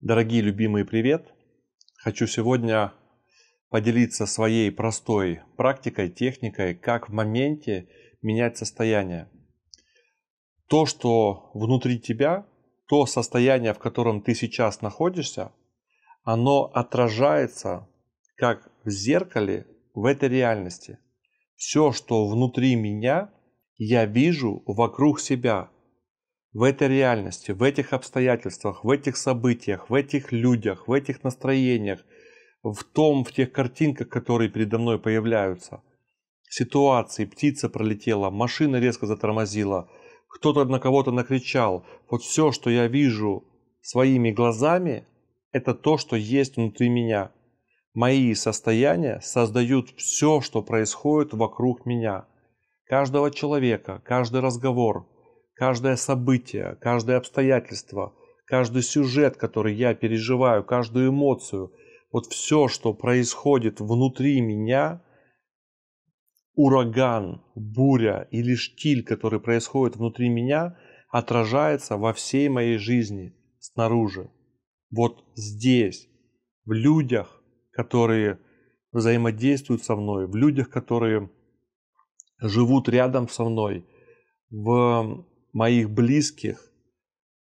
Дорогие любимые, привет! Хочу сегодня поделиться своей простой практикой, техникой, как в моменте менять состояние. То, что внутри тебя, то состояние, в котором ты сейчас находишься, оно отражается как в зеркале в этой реальности. Все, что внутри меня, я вижу вокруг себя. В этой реальности, в этих обстоятельствах, в этих событиях, в этих людях, в этих настроениях, в тех картинках, которые передо мной появляются. Ситуации: птица пролетела, машина резко затормозила, кто-то на кого-то накричал. Вот все, что я вижу своими глазами, это то, что есть внутри меня. Мои состояния создают все, что происходит вокруг меня. Каждого человека, каждый разговор, каждое событие, каждое обстоятельство, каждый сюжет, который я переживаю, каждую эмоцию, вот все, что происходит внутри меня, ураган, буря или штиль, который происходит внутри меня, отражается во всей моей жизни снаружи. Вот здесь, в людях, которые взаимодействуют со мной, в людях, которые живут рядом со мной, в моих близких,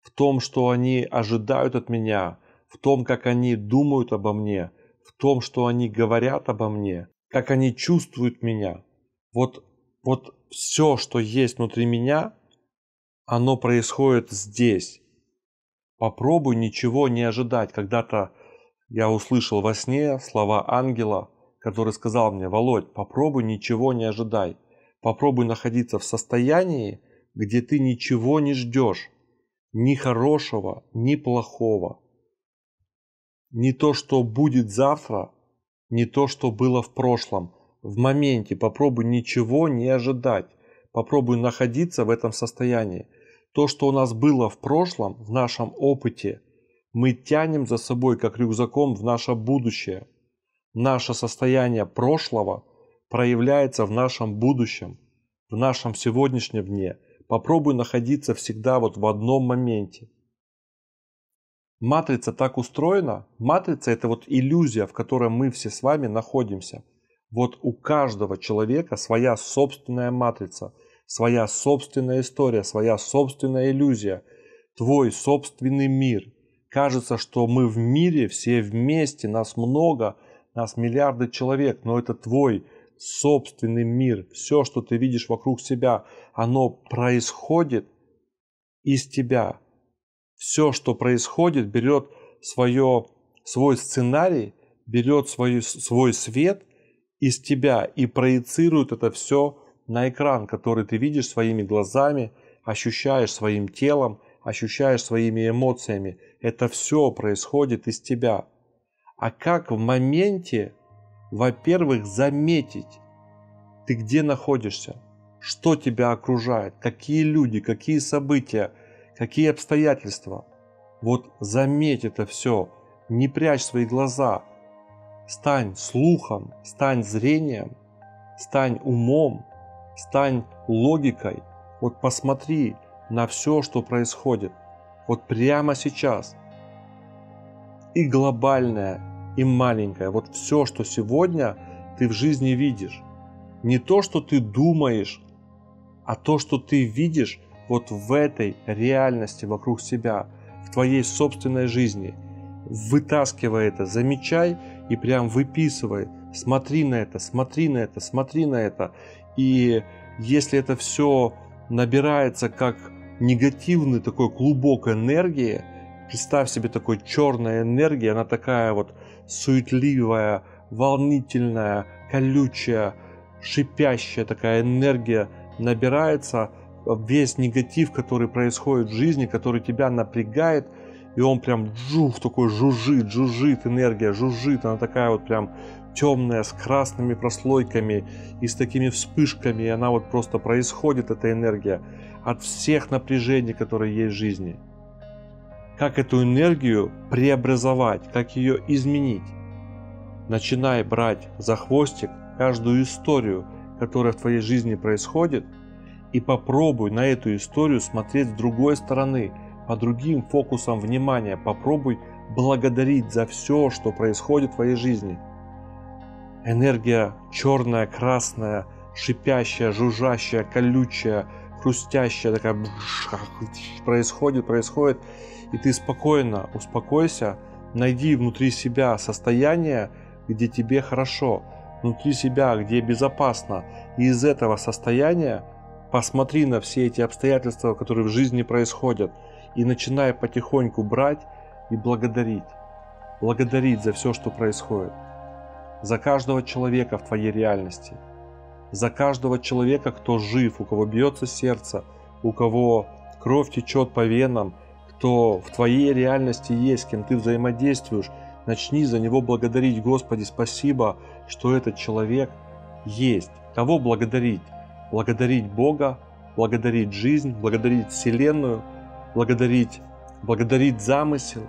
в том, что они ожидают от меня, в том, как они думают обо мне, в том, что они говорят обо мне, как они чувствуют меня. Вот все, что есть внутри меня, оно происходит здесь. Попробуй ничего не ожидать. Когда-то я услышал во сне слова ангела, который сказал мне: «Володь, попробуй ничего не ожидай. Попробуй находиться в состоянии, где ты ничего не ждешь, ни хорошего, ни плохого, ни то, что будет завтра, ни то, что было в прошлом. В моменте попробуй ничего не ожидать, попробуй находиться в этом состоянии. То, что у нас было в прошлом, в нашем опыте, мы тянем за собой, как рюкзаком, в наше будущее. Наше состояние прошлого проявляется в нашем будущем, в нашем сегодняшнем дне. Попробуй находиться всегда в одном моменте». Матрица так устроена. Матрица — это иллюзия, в которой мы все с вами находимся. У каждого человека своя собственная матрица, своя собственная история, своя собственная иллюзия, твой собственный мир. Кажется, что мы в мире все вместе, нас много, нас миллиарды человек, но это твой собственный мир. Все, что ты видишь вокруг себя, оно происходит из тебя. Все, что происходит, берет свой сценарий, берет свой свет из тебя и проецирует это все на экран, который ты видишь своими глазами, ощущаешь своим телом, ощущаешь своими эмоциями. Это все происходит из тебя. А как в моменте, во-первых, заметить, ты где находишься, что тебя окружает, какие люди, какие события, какие обстоятельства. Заметь это все, не прячь свои глаза. Стань слухом, стань зрением, стань умом, стань логикой. Посмотри на все, что происходит, прямо сейчас. И глобальное, и маленькое. Все, что сегодня ты в жизни видишь. Не то, что ты думаешь, а то, что ты видишь в этой реальности вокруг себя, в твоей собственной жизни. Вытаскивай это, замечай и прям выписывай. Смотри на это, смотри на это, смотри на это. И если это все набирается как негативный такой клубок энергии, представь себе, такой черная энергия, она такая суетливая, волнительная, колючая, шипящая такая энергия набирается, весь негатив, который происходит в жизни, который тебя напрягает, и он прям такой жужжит, энергия жужжит, она такая прям темная, с красными прослойками и с такими вспышками, и она просто происходит, эта энергия, от всех напряжений, которые есть в жизни. Как эту энергию преобразовать, как ее изменить? Начинай брать за хвостик каждую историю, которая в твоей жизни происходит, и попробуй на эту историю смотреть с другой стороны, по другим фокусам внимания. Попробуй благодарить за все, что происходит в твоей жизни. Энергия черная, красная, шипящая, жужжащая, колючая, хрустящая, такая происходит. И ты спокойно успокойся, найди внутри себя состояние, где тебе хорошо, внутри себя, где безопасно. И из этого состояния посмотри на все эти обстоятельства, которые в жизни происходят, и начинай потихоньку брать и благодарить. Благодарить за все, что происходит. За каждого человека в твоей реальности. За каждого человека, кто жив, у кого бьется сердце, у кого кровь течет по венам, кто в твоей реальности есть, с кем ты взаимодействуешь. Начни за него благодарить. Господи, спасибо, что этот человек есть. Кого благодарить? Благодарить Бога, благодарить жизнь, благодарить Вселенную, благодарить замысел,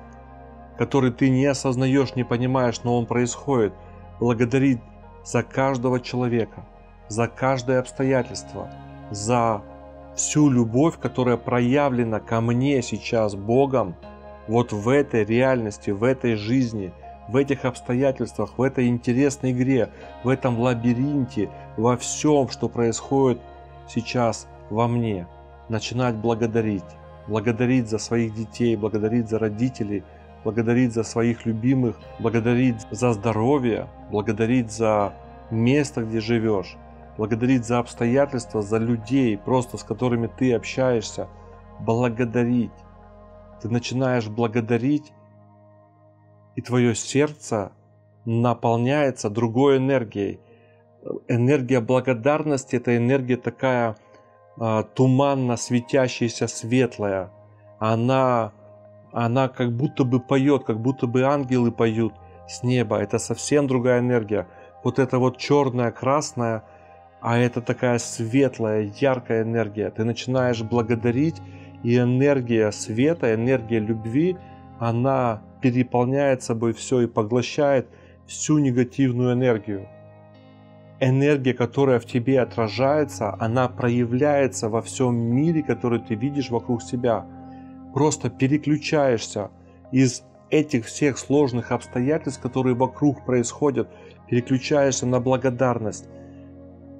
который ты не осознаешь, не понимаешь, но он происходит. Благодарить за каждого человека, за каждое обстоятельство, за всю любовь, которая проявлена ко мне сейчас Богом, вот в этой реальности, в этой жизни, в этих обстоятельствах, в этой интересной игре, в этом лабиринте, во всем, что происходит сейчас во мне. Начинать благодарить. Благодарить за своих детей, благодарить за родителей, благодарить за своих любимых, благодарить за здоровье, благодарить за место, где живешь, благодарить за обстоятельства, за людей, просто с которыми ты общаешься. Благодарить. Ты начинаешь благодарить, и твое сердце наполняется другой энергией. Энергия благодарности – это энергия такая туманно светящаяся, светлая. Она как будто бы поет, как будто бы ангелы поют с неба. Это совсем другая энергия. Вот это вот черная, красная, а это такая светлая, яркая энергия. Ты начинаешь благодарить, и энергия света, энергия любви, она переполняет собой все и поглощает всю негативную энергию. Энергия, которая в тебе отражается, она проявляется во всем мире, который ты видишь вокруг себя. Просто переключаешься из этих всех сложных обстоятельств, которые вокруг происходят, переключаешься на благодарность.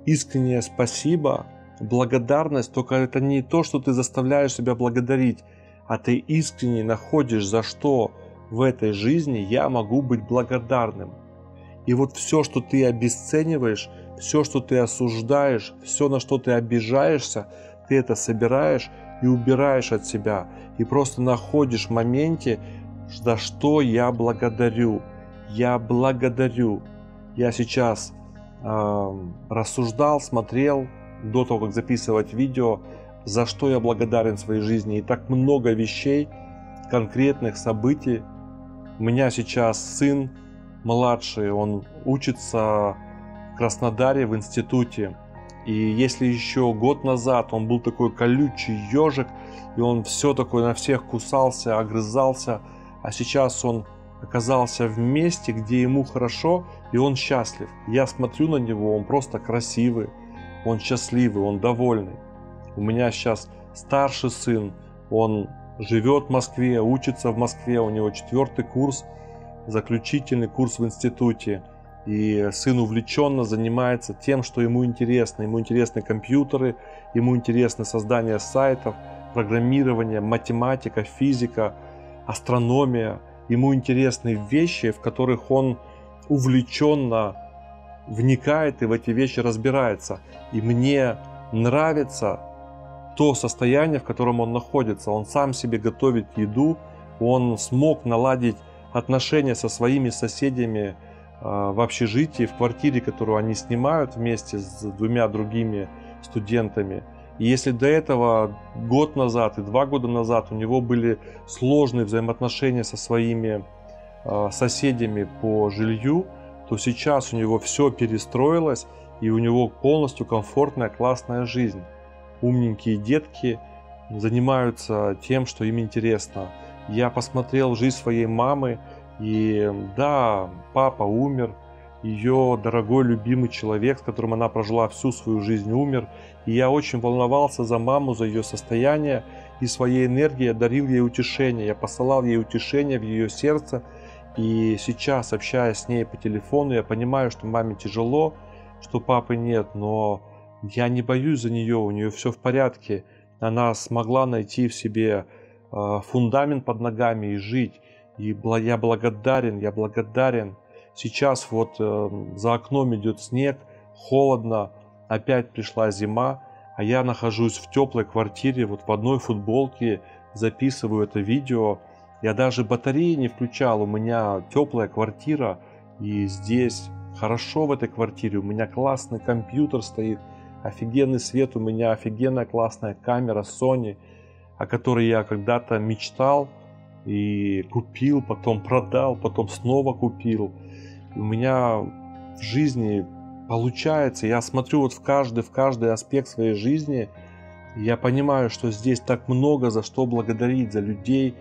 Искреннее спасибо, благодарность, только это не то, что ты заставляешь себя благодарить, а ты искренне находишь, за что в этой жизни я могу быть благодарным. И вот все, что ты обесцениваешь, все, что ты осуждаешь, все, на что ты обижаешься, ты это собираешь и убираешь от себя. И просто находишь в моменте, за что я благодарю. Я благодарю. Я сейчас рассуждал, смотрел до того, как записывать видео, за что я благодарен в своей жизни. И так много вещей, конкретных событий. У меня сейчас сын младший, он учится в Краснодаре в институте. И если еще год назад он был такой колючий ежик, и он все такое на всех кусался, огрызался, а сейчас он оказался в месте, где ему хорошо, и он счастлив. Я смотрю на него, он просто красивый, он счастливый, он довольный. У меня сейчас старший сын, он живет в Москве, учится в Москве, у него 4-й курс, заключительный курс в институте. И сын увлеченно занимается тем, что ему интересно. Ему интересны компьютеры, ему интересно создание сайтов, программирование, математика, физика, астрономия. Ему интересны вещи, в которых он увлеченно вникает и в эти вещи разбирается. И мне нравится то состояние, в котором он находится. Он сам себе готовит еду, он смог наладить отношения со своими соседями в общежитии, в квартире, которую они снимают вместе с 2 другими студентами. И если до этого год назад и 2 года назад у него были сложные взаимоотношения со своими соседями по жилью, то сейчас у него все перестроилось, и у него полностью комфортная, классная жизнь. Умненькие детки занимаются тем, что им интересно. Я посмотрел жизнь своей мамы, и да, папа умер, ее дорогой, любимый человек, с которым она прожила всю свою жизнь, умер. И я очень волновался за маму, за ее состояние. И своей энергией я дарил ей утешение. Я посылал ей утешение в ее сердце. И сейчас, общаясь с ней по телефону, я понимаю, что маме тяжело, что папы нет. Но я не боюсь за нее, у нее все в порядке. Она смогла найти в себе фундамент под ногами и жить. И я благодарен, я благодарен. Сейчас вот за окном идет снег, холодно, опять пришла зима, а я нахожусь в теплой квартире, вот в одной футболке, записываю это видео. Я даже батареи не включал, у меня теплая квартира, и здесь хорошо в этой квартире, у меня классный компьютер стоит, офигенный свет, у меня офигенная классная камера Sony, о которой я когда-то мечтал и купил, потом продал, потом снова купил. У меня в жизни получается, я смотрю вот в каждый аспект своей жизни, я понимаю, что здесь так много за что благодарить, за людей,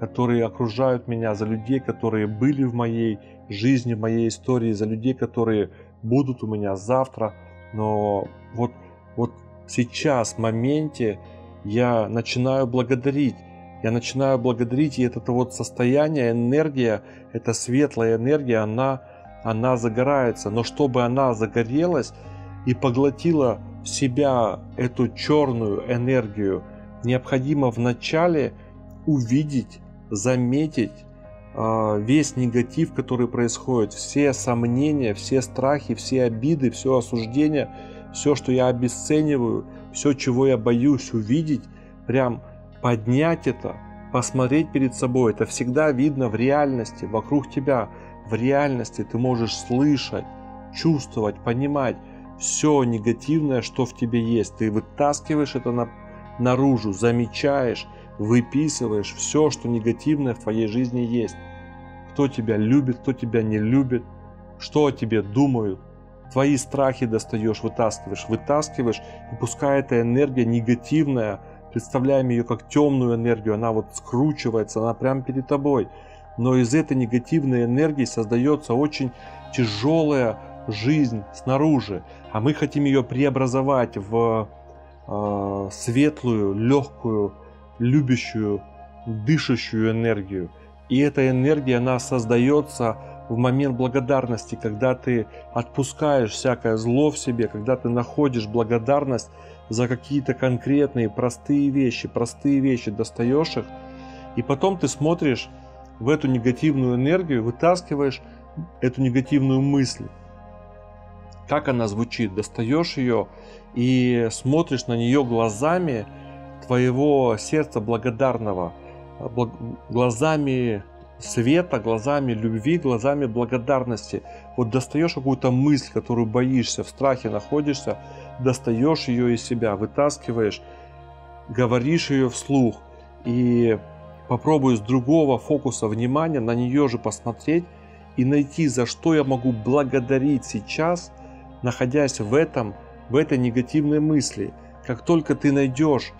которые окружают меня, за людей, которые были в моей жизни, в моей истории, за людей, которые будут у меня завтра. Но вот сейчас, в моменте, я начинаю благодарить. Я начинаю благодарить, и это вот состояние, энергия, эта светлая энергия, она загорается. Но чтобы она загорелась и поглотила в себя эту черную энергию, необходимо вначале увидеть, заметить весь негатив, который происходит, все сомнения, все страхи, все обиды, все осуждение, все, что я обесцениваю, все, чего я боюсь увидеть, прям поднять это, посмотреть перед собой. Это всегда видно в реальности, вокруг тебя. В реальности ты можешь слышать, чувствовать, понимать все негативное, что в тебе есть. Ты вытаскиваешь это наружу, замечаешь, выписываешь все, что негативное в твоей жизни есть. Кто тебя любит, кто тебя не любит, что о тебе думают. Твои страхи достаешь, вытаскиваешь, и пускай эта энергия негативная, представляем ее как темную энергию, она вот скручивается, она прямо перед тобой. Но из этой негативной энергии создается очень тяжелая жизнь снаружи. А мы хотим ее преобразовать в светлую, легкую, любящую, дышащую энергию. И эта энергия, она создается в момент благодарности, когда ты отпускаешь всякое зло в себе, когда ты находишь благодарность за какие-то конкретные простые вещи, достаешь их, и потом ты смотришь в эту негативную энергию, вытаскиваешь эту негативную мысль, как она звучит, достаешь ее и смотришь на нее глазами твоего сердца благодарного, глазами света, глазами любви, глазами благодарности. Вот достаешь какую-то мысль, которую боишься, в страхе находишься, достаешь ее из себя, вытаскиваешь, говоришь ее вслух и попробуй с другого фокуса внимания на нее же посмотреть и найти, за что я могу благодарить сейчас, находясь в этой негативной мысли. Как только ты найдешь,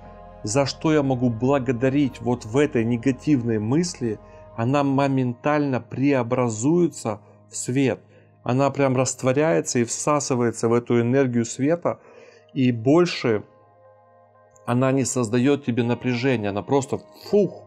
за что я могу благодарить вот в этой негативной мысли, она моментально преобразуется в свет. Она прям растворяется и всасывается в эту энергию света. И больше она не создает тебе напряжения. Она просто фух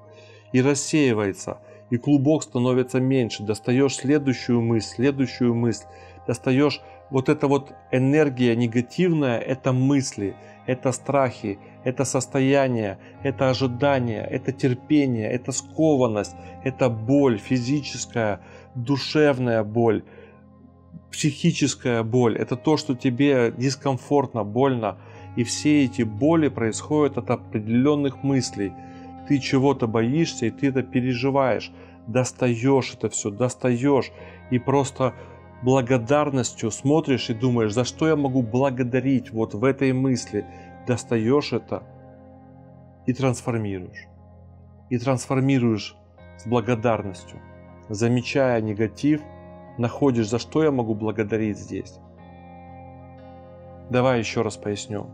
и рассеивается. И клубок становится меньше. Достаешь следующую мысль. Достаешь вот эта вот энергия негативная. Это мысли, это страхи, это состояние, это ожидание, это терпение, это скованность, это боль, физическая, душевная боль, психическая боль. Это то, что тебе дискомфортно, больно. И все эти боли происходят от определенных мыслей. Ты чего-то боишься, и ты это переживаешь. Достаешь это все, и просто благодарностью смотришь и думаешь, за что я могу благодарить вот в этой мысли. Достаешь это и трансформируешь. И трансформируешь с благодарностью. Замечая негатив, находишь, за что я могу благодарить здесь. Давай еще раз поясню.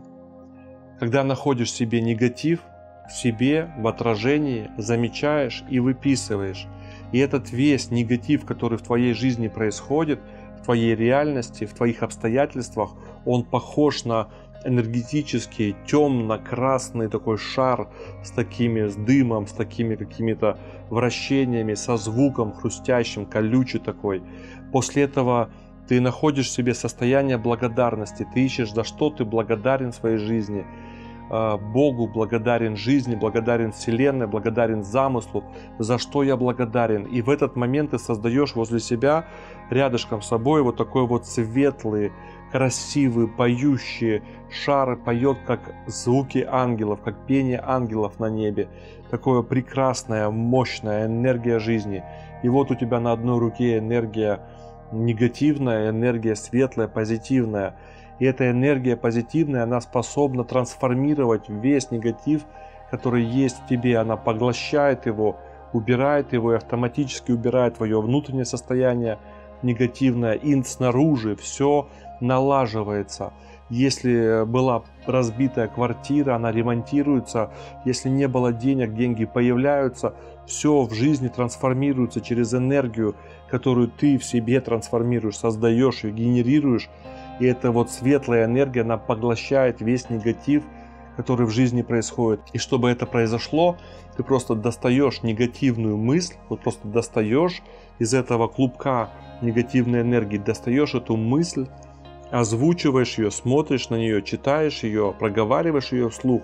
Когда находишь в себе негатив, в себе, в отражении, замечаешь и выписываешь. И этот весь негатив, который в твоей жизни происходит, в твоей реальности, в твоих обстоятельствах, он похож на энергетический, темно-красный такой шар с дымом, с такими какими-то вращениями, со звуком хрустящим, колючий такой. После этого ты находишь в себе состояние благодарности, ты ищешь, за что ты благодарен в своей жизни. Богу благодарен жизни, благодарен Вселенной, благодарен замыслу, за что я благодарен. И в этот момент ты создаешь возле себя, рядышком с собой, вот такой вот светлый, красивый, поющий шар, поет как звуки ангелов, как пение ангелов на небе. Такое прекрасная, мощная энергия жизни. И вот у тебя на одной руке энергия негативная, энергия светлая, позитивная. И эта энергия позитивная, она способна трансформировать весь негатив, который есть в тебе. Она поглощает его, убирает его и автоматически убирает твое внутреннее состояние негативное. И снаружи все налаживается. Если была разбитая квартира, она ремонтируется. Если не было денег, деньги появляются. Все в жизни трансформируется через энергию, которую ты в себе трансформируешь, создаешь и генерируешь. И эта вот светлая энергия, она поглощает весь негатив, который в жизни происходит. И чтобы это произошло, ты просто достаешь негативную мысль, вот просто достаешь из этого клубка негативной энергии, достаешь эту мысль, озвучиваешь ее, смотришь на нее, читаешь ее, проговариваешь ее вслух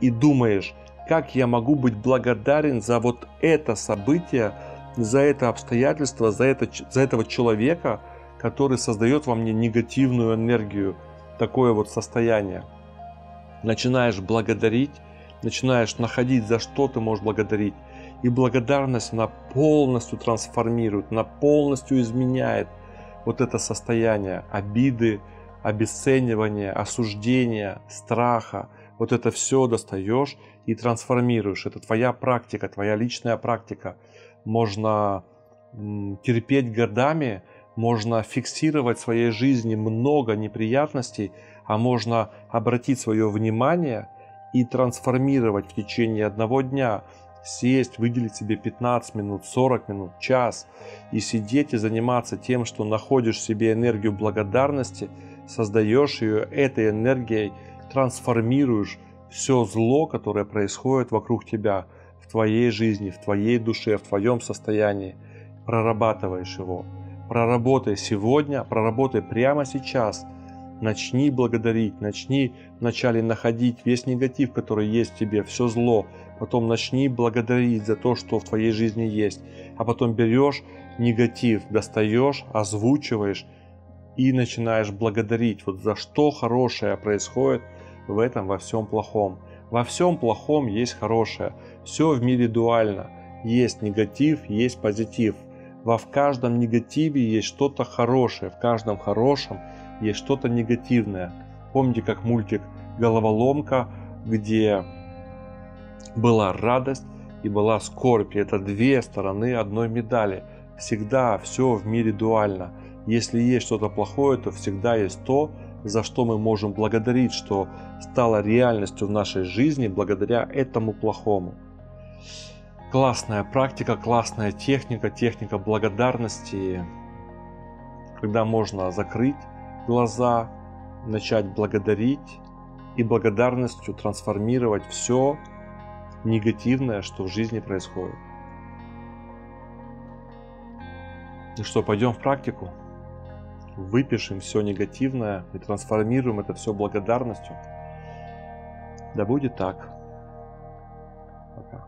и думаешь, как я могу быть благодарен за вот это событие, за это обстоятельство, за этого человека, который создает во мне негативную энергию, такое вот состояние. Начинаешь благодарить, начинаешь находить, за что ты можешь благодарить. И благодарность, она полностью трансформирует, она полностью изменяет вот это состояние обиды, обесценивания, осуждения, страха. Вот это все достаешь и трансформируешь. Это твоя практика, твоя личная практика. Можно терпеть годами, можно фиксировать в своей жизни много неприятностей, а можно обратить свое внимание и трансформировать в течение одного дня. Сесть, выделить себе 15 минут, 40 минут, час и сидеть и заниматься тем, что находишь в себе энергию благодарности, создаешь ее, этой энергией трансформируешь все зло, которое происходит вокруг тебя, в твоей жизни, в твоей душе, в твоем состоянии, прорабатываешь его. Проработай сегодня, проработай прямо сейчас. Начни благодарить, начни вначале находить весь негатив, который есть в тебе, все зло. Потом начни благодарить за то, что в твоей жизни есть. А потом берешь негатив, достаешь, озвучиваешь и начинаешь благодарить. Вот за что хорошее происходит в этом во всем плохом. Во всем плохом есть хорошее. Все в мире дуально. Есть негатив, есть позитив. В каждом негативе есть что-то хорошее, в каждом хорошем есть что-то негативное. Помните, как мультик «Головоломка», где была радость и была скорбь. Это две стороны одной медали. Всегда все в мире дуально. Если есть что-то плохое, то всегда есть то, за что мы можем благодарить, что стало реальностью в нашей жизни благодаря этому плохому. Классная практика, классная техника, техника благодарности, когда можно закрыть глаза, начать благодарить и благодарностью трансформировать все негативное, что в жизни происходит. Ну что, пойдем в практику, выпишем все негативное и трансформируем это все благодарностью. Да будет так. Пока.